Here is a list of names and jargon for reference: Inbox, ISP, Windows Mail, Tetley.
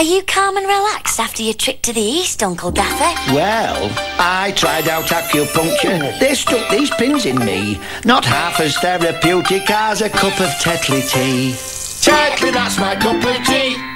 Are you calm and relaxed after your trip to the east, Uncle Daffer? Well, I tried out acupuncture. They stuck these pins in me. Not half as therapeutic as a cup of Tetley tea. Tetley, that's my cup of tea.